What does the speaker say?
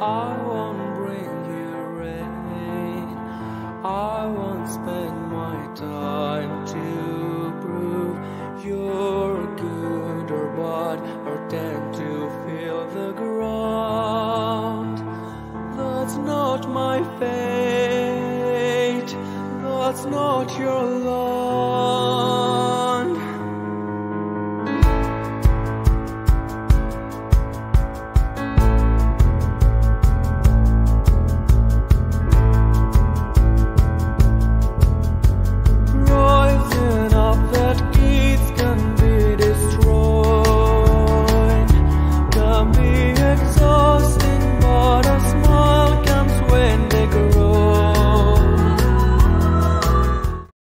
I